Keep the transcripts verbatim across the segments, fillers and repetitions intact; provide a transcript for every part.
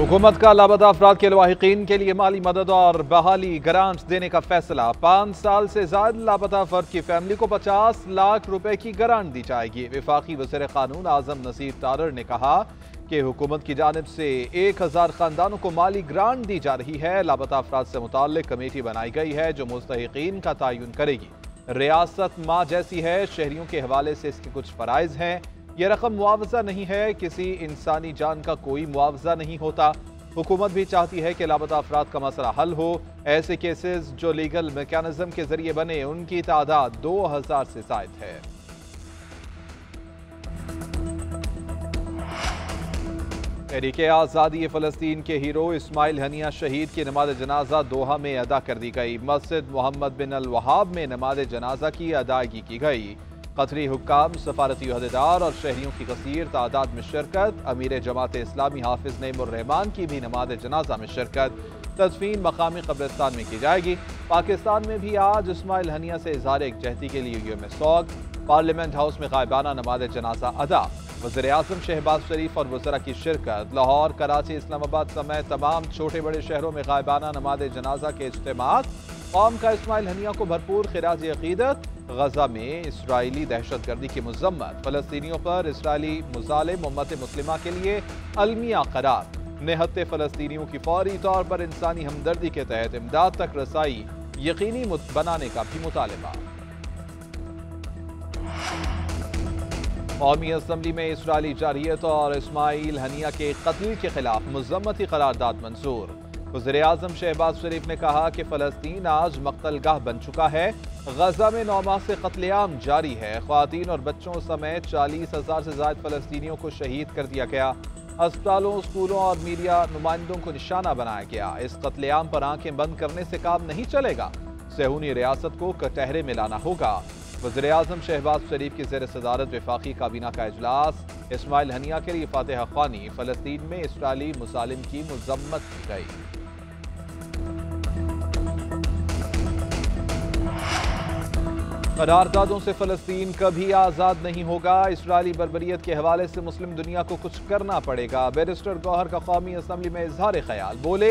हुकूमत का लापता अफराद के लवाहिकीन के लिए माली मदद और बहाली ग्रांट देने का फैसला। पाँच साल से ज्यादा लापता फर्द की फैमिली को पचास लाख रुपए की ग्रांट दी जाएगी। वफाकी वज़ीर कानून आज़म नसीर तारर ने कहा कि हुकूमत की जानिब से एक हज़ार खानदानों को माली ग्रांट दी जा रही है। लापता अफराद से मुताल्लिक कमेटी बनाई गई है जो मुस्तहिक़ीन का तयन करेगी। रियासत माँ जैसी है, शहरियों के हवाले से इसके कुछ फ़राइज़ हैं। यह रकम मुआवजा नहीं है, किसी इंसानी जान का कोई मुआवजा नहीं होता। हुकूमत भी चाहती है कि लापता अफराद का मसला हल हो। ऐसे केसेस जो लीगल मैकेनिज्म के जरिए बने उनकी तादाद दो हजार से ज़ायद है। तहरीक आज़ादी फ़लस्तीन के हीरो इस्माइल हनिया शहीद की नमाज जनाजा दोहा में अदा कर दी गई। मस्जिद मोहम्मद बिन अल वहाब में नमाज जनाजा की अदायगी की गई। कतरी हुक्काम, सफारती अहदेदार और शहरियों की कसीर तादाद में शिरकत। अमीर जमात इस्लामी हाफिज़ नईमुर रहमान की भी नमाज जनाजा में शिरकत। तदफीन मकामी कब्रिस्तान में की जाएगी। पाकिस्तान में भी आज इस्माइल हनिया से इजहार यकजहती के लिए यौम शोक। पार्लियामेंट हाउस में गायबाना नमाज जनाजा अदा। वज़ीर आज़म शहबाज शरीफ और वज़रा की शिरकत। लाहौर, कराची, इस्लामाबाद समेत तमाम छोटे बड़े शहरों में गायबाना नमाज जनाजा के इज्तिमा। कौम का इस्माइल हनिया को भरपूर खिराज अक़ीदत। गजा में इसराइली दहशतगर्दी की मजम्मत। फ़लस्तीनियों पर इसराइली मुज़ालिम उम्मत मुस्लिमा के लिए अलमिया करार। निहत्ते फ़लस्तीनियों की फौरी तौर पर इंसानी हमदर्दी के तहत इमदाद तक रसाई यकीनी बनाने का भी मुतालबा। कौमी असम्बली में इसराइली जारहियत और इस्माइल हनिया के कत्ल के खिलाफ मजम्मती करारदाद मंजूर। वज़ीर आज़म शहबाज शरीफ ने कहा कि फ़लस्तीन आज मक्तलगाह बन चुका है। गजा में नौ माह से कत्लेआम जारी है। ख्वातीन और बच्चों समेत चालीस हज़ार से ज़ायद फ़लस्तीनियों को शहीद कर दिया गया। अस्पतालों, स्कूलों और मीडिया नुमाइंदों को निशाना बनाया गया। इस कत्लेआम पर आंखें बंद करने से काम नहीं चलेगा। सेहूनी रियासत को कटहरे में लाना होगा। वज़ीर आज़म शहबाज शरीफ की ज़ेर सदारत वफाकी काबीना का अजलास। इस्माइल हनिया के लिए फातिहा ख़्वानी। फ़लस्तीन में इसराइली मुसालिम की मजम्मत की गई। करारदादों से फ़लस्तीन कभी आज़ाद नहीं होगा। इसराइली बर्बरियत के हवाले से मुस्लिम दुनिया को कुछ करना पड़ेगा। बैरिस्टर गौहर का कौमी असम्बली में इजहार ख्याल। बोले,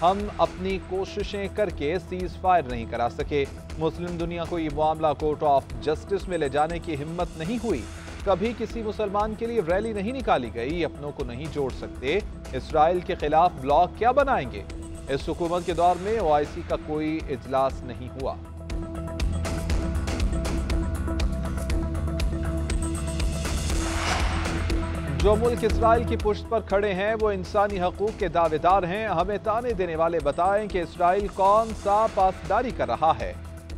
हम अपनी कोशिशें करके सीज़ फायर नहीं करा सके। मुस्लिम दुनिया को ये मामला कोर्ट ऑफ जस्टिस में ले जाने की हिम्मत नहीं हुई। कभी किसी मुसलमान के लिए रैली नहीं निकाली गई। अपनों को नहीं जोड़ सकते। इसराइल के खिलाफ ब्लॉक क्या बनाएंगे। इस हुकूमत के दौर में ओ आई सी का कोई इजलास नहीं हुआ। जो मुल्क इसराइल की पुश्त पर खड़े हैं वो इंसानी हकूक़ के दावेदार हैं। हमें ताने देने वाले बताएं कि इसराइल कौन सा पासदारी कर रहा है।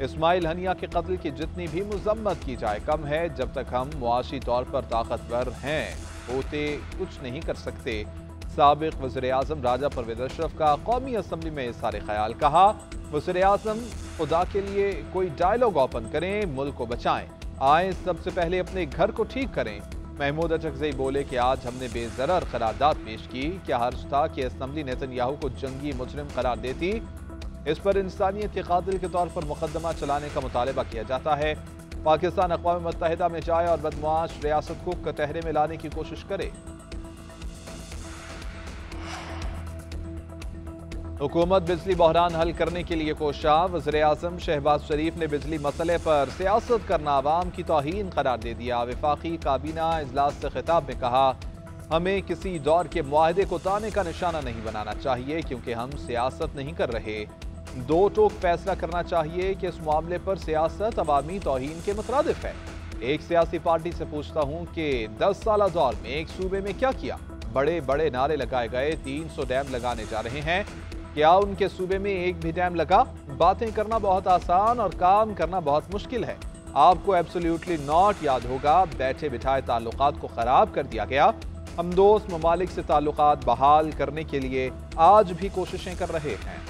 इस्माइल हनिया के कत्ल की जितनी भी मजम्मत की जाए कम है। जब तक हम मुआशी तौर पर ताकतवर हैं होते कुछ नहीं कर सकते। साबिक़ वज़ीर आज़म राजा परवेज़ अशरफ का कौमी असम्बली में इज़हार ख्याल। कहा, वज़ीर आज़म खुदा के लिए कोई डायलॉग ओपन करें, मुल्क को बचाएँ। आए सबसे पहले अपने घर को ठीक करें। महमूद अचकज़ई बोले कि आज हमने बेजरर करारदाद पेश की। क्या हर्ज था कि असम्बली नेतन्याहू को जंगी मुजरिम करार देती। इस पर इंसानियत के कातिल के तौर पर मुकदमा चलाने का मुतालबा किया जाता है। पाकिस्तान अक़वाम मुत्तहिदा में जाए और बदमाश रियासत को कटहरे में लाने की कोशिश करे। हुकूमत बिजली बहरान हल करने के लिए कोशा। वज़ीर आज़म शहबाज शरीफ ने बिजली मसले पर सियासत करना आवाम की तौहीन करार दे दिया। वफाकी काबीना इजलास से खिताब में कहा, हमें किसी दौर के मुआहदे को ताने का निशाना नहीं बनाना चाहिए क्योंकि हम सियासत नहीं कर रहे। दो टोक फैसला करना चाहिए कि इस मामले पर सियासत अवामी तौहीन के मुतरादिफ है। एक सियासी पार्टी से पूछता हूँ कि दस साल दौर में एक सूबे में क्या किया। बड़े बड़े नारे लगाए गए, तीन सौ डैम लगाने जा रहे हैं। क्या उनके सूबे में एक भी डैम लगा। बातें करना बहुत आसान और काम करना बहुत मुश्किल है। आपको एब्सोल्युटली नॉट याद होगा, बैठे बिठाए ताल्लुकात को ख़राब कर दिया गया। हम दोस्त ममालिक से ताल्लुकात बहाल करने के लिए आज भी कोशिशें कर रहे हैं।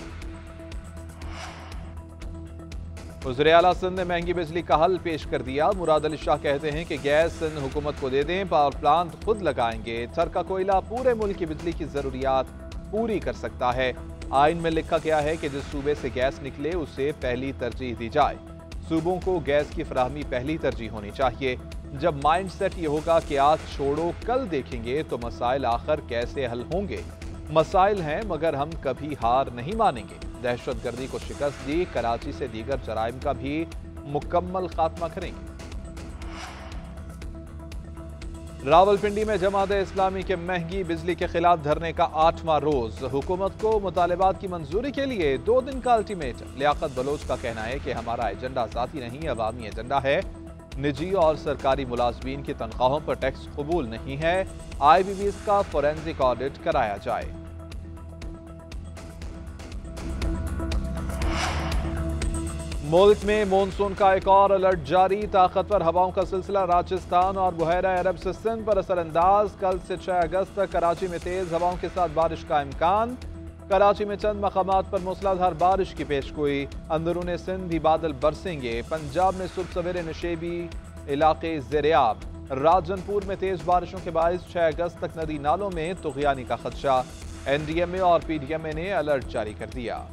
वज़ीर आला सिंध ने महंगी बिजली का हल पेश कर दिया। मुराद अली शाह कहते हैं कि गैस सिंध हुकूमत को दे दें, पावर प्लांट खुद लगाएंगे। थर का कोयला पूरे मुल्क की बिजली की ज़रूरियात पूरी कर सकता है। आइन में लिखा गया है कि जिस सूबे से गैस निकले उसे पहली तरजीह दी जाए। सूबों को गैस की फराहमी पहली तरजीह होनी चाहिए। जब माइंड सेट ये होगा कि आज छोड़ो कल देखेंगे तो मसाइल आखिर कैसे हल होंगे। मसाइल हैं, मगर हम कभी हार नहीं मानेंगे। दहशतगर्दी को शिकस्त दी, कराची से दीगर जराइम का भी मुकम्मल खात्मा करेंगे। रावलपिंडी में जमात इस्लामी के महंगी बिजली के खिलाफ धरने का आठवां रोज, हुकूमत को मुतालबात की मंजूरी के लिए दो दिन का अल्टीमेटम। लियाकत बलोच का कहना है कि हमारा एजेंडा जाती नहीं, अवामी एजेंडा है। निजी और सरकारी मुलाजमीन की तनख्वाहों पर टैक्स कबूल नहीं है। आई बी बीज का फोरेंसिक ऑडिट कराया जाए। मुल्क में मॉनसून का एक और अलर्ट जारी, ताकतवर हवाओं का सिलसिला राजस्थान और बहरा अरब से सिंध पर असरअंदाज। कल से छह अगस्त तक कराची में तेज हवाओं के साथ बारिश का इम्कान। कराची में चंद मकामात पर मूसलाधार बारिश की पेशगोई। अंदरून सिंध भी बादल बरसेंगे। पंजाब में सुबह सवेरे नशेबी इलाके ज़ेरियाब। राजनपुर में तेज बारिशों के बायस छह अगस्त तक नदी नालों में तुग़यानी का खदशा। एन डी एम ए और पी डी एम ए ने अलर्ट जारी कर दिया।